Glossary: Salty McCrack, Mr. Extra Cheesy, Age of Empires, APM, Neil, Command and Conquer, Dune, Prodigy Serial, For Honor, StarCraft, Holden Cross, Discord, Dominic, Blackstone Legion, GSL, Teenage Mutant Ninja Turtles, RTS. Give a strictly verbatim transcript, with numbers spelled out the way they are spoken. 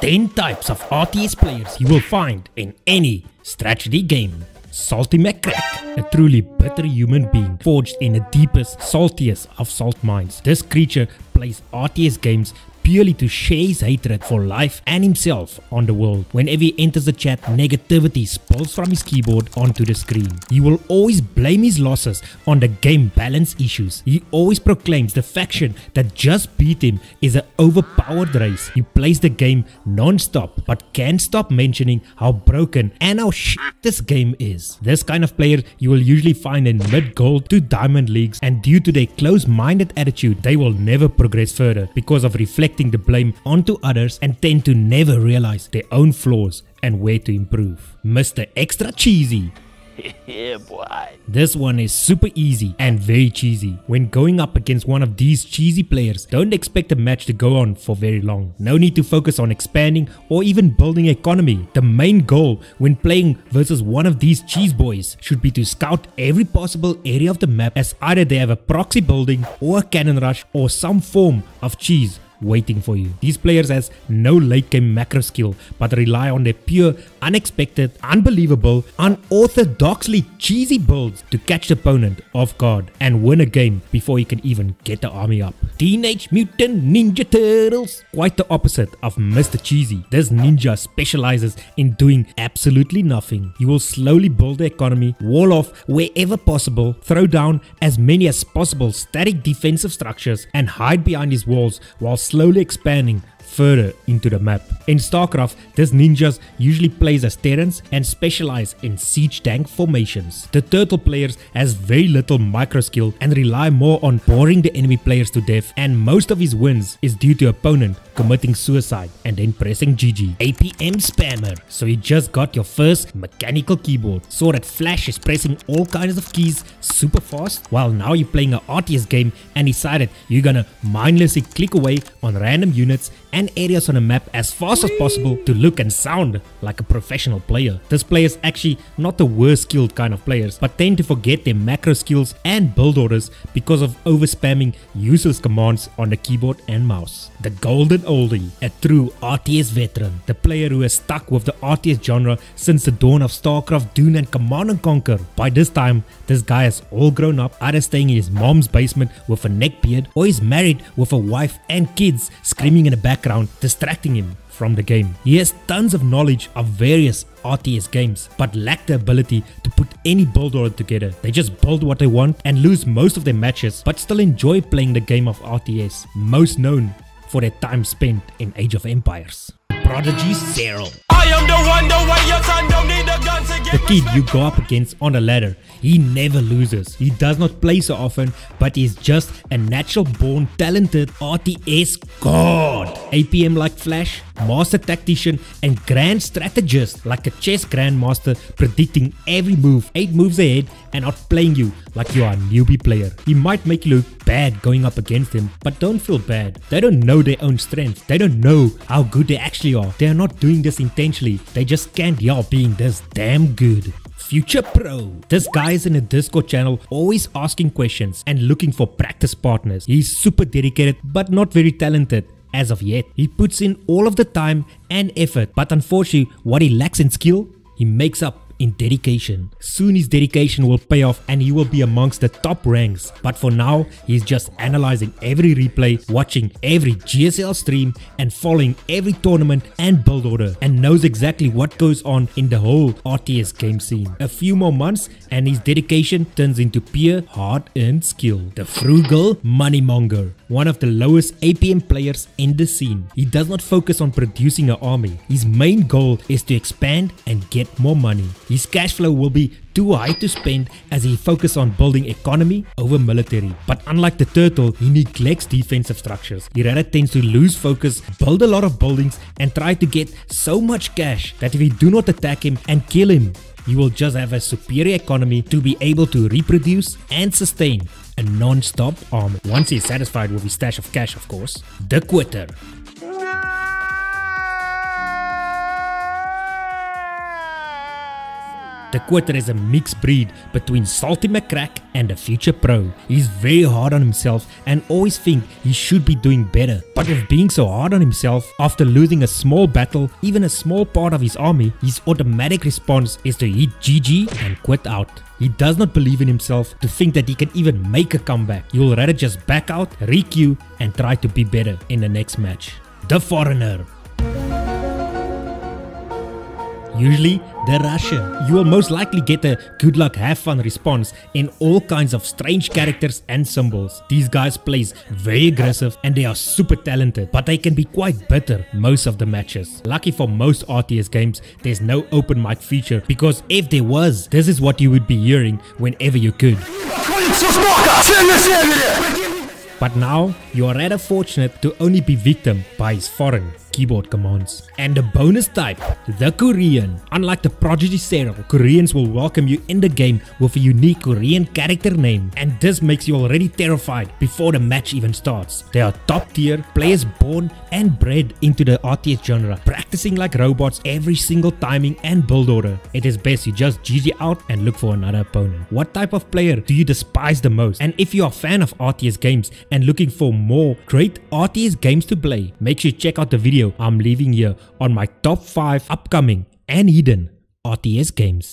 ten types of R T S players you will find in any strategy game. Salty McCrack, a truly bitter human being forged in the deepest, saltiest of salt mines. This creature plays R T S games purely to share his hatred for life and himself on the world. Whenever he enters the chat, negativity spills from his keyboard onto the screen. He will always blame his losses on the game balance issues. He always proclaims the faction that just beat him is an overpowered race. He plays the game non-stop but can't stop mentioning how broken and how shit this game is. This kind of player you will usually find in mid-gold to diamond leagues, and due to their close-minded attitude, they will never progress further because of reflecting the blame onto others and tend to never realize their own flaws and where to improve. Mister Extra Cheesy. Yeah, boy. This one is super easy and very cheesy. When going up against one of these cheesy players, don't expect the match to go on for very long. No need to focus on expanding or even building economy. The main goal when playing versus one of these cheese boys should be to scout every possible area of the map, as either they have a proxy building or a cannon rush or some form of cheese waiting for you. These players has no late game macro skill but rely on their pure, unexpected, unbelievable, unorthodoxly cheesy builds to catch the opponent off guard and win a game before he can even get the army up. Teenage Mutant Ninja Turtles. Quite the opposite of Mister Cheesy. This ninja specializes in doing absolutely nothing. He will slowly build the economy, wall off wherever possible, throw down as many as possible static defensive structures and hide behind his walls while slowly expanding further into the map. In StarCraft, this ninjas usually plays as Terrans and specialize in siege tank formations. The turtle players has very little micro skill and rely more on boring the enemy players to death, and most of his wins is due to opponent committing suicide and then pressing G G. A P M Spammer. So you just got your first mechanical keyboard. Saw that Flash is pressing all kinds of keys super fast? Well, now you're playing an R T S game and decided you're gonna mindlessly click away on random units and areas on a map as fast as possible to look and sound like a professional player. This player is actually not the worst skilled kind of players, but tend to forget their macro skills and build orders because of over spamming useless commands on the keyboard and mouse. The Golden Oldie, a true R T S veteran. The player who has stuck with the R T S genre since the dawn of StarCraft, Dune and Command and Conquer. By this time, this guy has all grown up, either staying in his mom's basement with a neckbeard or is married with a wife and kids screaming in the background, distracting him from the game. He has tons of knowledge of various R T S games but lack the ability to put any build order together. They just build what they want and lose most of their matches but still enjoy playing the game of R T S, most known for their time spent in Age of Empires. Prodigy Serial. I am the one, the way your son don't need a gun to get the kid you go up against on the ladder. He never loses. He does not play so often, but he's just a natural born talented R T S god. A P M like Flash, master tactician and grand strategist like a chess grandmaster, predicting every move eight moves ahead and outplaying you like you are a newbie player. He might make you look bad going up against him, but don't feel bad. They don't know their own strengths. They don't know how good they actually are. They are not doing this intentionally. They just can't help being this damn good. Future Pro. This guy is in a Discord channel, always asking questions and looking for practice partners. He's super dedicated but not very talented as of yet. He puts in all of the time and effort, but unfortunately what he lacks in skill, he makes up in dedication. Soon his dedication will pay off and he will be amongst the top ranks, but for now he's just analyzing every replay, watching every G S L stream and following every tournament and build order, and knows exactly what goes on in the whole R T S game scene. A few more months and his dedication turns into pure hard-earned skill. The Frugal Moneymonger. One of the lowest A P M players in the scene. He does not focus on producing an army. His main goal is to expand and get more money. His cash flow will be too high to spend as he focuses on building economy over military. But unlike the turtle, he neglects defensive structures. He rather tends to lose focus, build a lot of buildings and try to get so much cash that if we do not attack him and kill him, you will just have a superior economy to be able to reproduce and sustain a non-stop army. Once he is satisfied with his stash of cash, of course. The Quitter. The Quarter is a mixed breed between Salty McCrack and a future pro. He's very hard on himself and always think he should be doing better. But with being so hard on himself, after losing a small battle, even a small part of his army, his automatic response is to hit G G and quit out. He does not believe in himself to think that he can even make a comeback. He will rather just back out, re-queue and try to be better in the next match. The Foreigner. Usually the Russian. You will most likely get a good luck, have fun response in all kinds of strange characters and symbols. These guys play very aggressive and they are super talented, but they can be quite bitter most of the matches. Lucky for most R T S games, there's no open mic feature, because if there was, this is what you would be hearing whenever you could. But now, you are rather fortunate to only be victim by his foreign keyboard commands. And the bonus type, the Korean. Unlike the Prodigy Serial, Koreans will welcome you in the game with a unique Korean character name, and this makes you already terrified before the match even starts. They are top tier, players born and bred into the R T S genre, practicing like robots every single timing and build order. It is best you just G G out and look for another opponent. What type of player do you despise the most? And if you are a fan of R T S games and looking for more great R T S games to play, make sure you check out the video I'm leaving here on my top five upcoming and hidden R T S games.